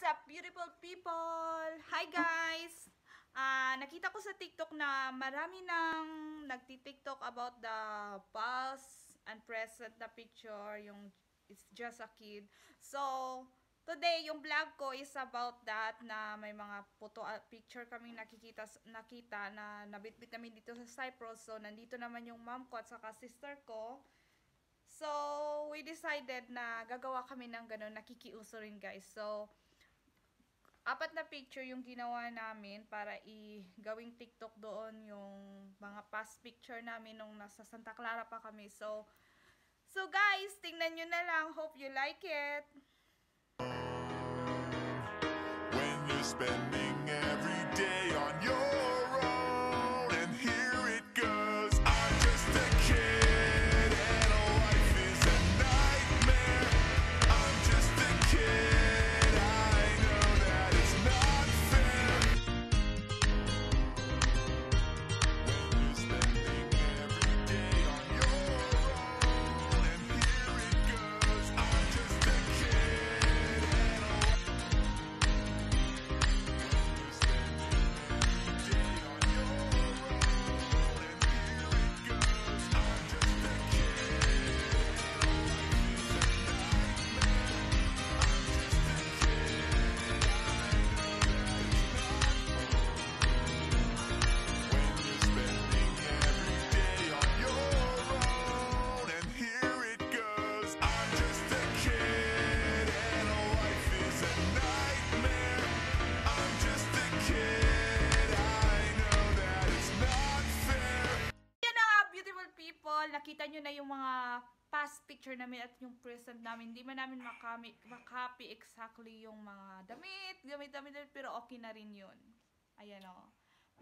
What's up, beautiful people? Hi guys! Nakita ko sa TikTok na marami nang nagti-TikTok about the past and present na picture, yung it's just a kid. So, today, yung vlog ko is about that, na may mga photo picture kami nakita na nabitbit namin dito sa Cyprus. So, nandito naman yung mom ko at saka sister ko. So, we decided na gagawa kami ng ganun, nakikiuso rin guys. So, apat na picture yung ginawa namin para i-gawing TikTok doon yung mga past picture namin nung nasa Santa Clara pa kami. So guys, tingnan nyo na lang. Hope you like it. When you're spending every day on your own, and here it goes, I'm just a kid, and a life is a nightmare. I'm just a kid. Nakita nyo na yung mga past picture namin at yung present namin. Hindi man namin makapi exactly yung mga damit, pero okay na rin yun. Ayan o.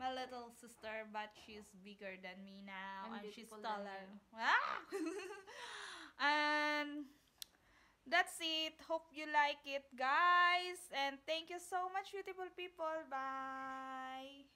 My little sister, but she's bigger than me now. And she's taller. Ah! And that's it. Hope you like it, guys. And thank you so much, beautiful people. Bye!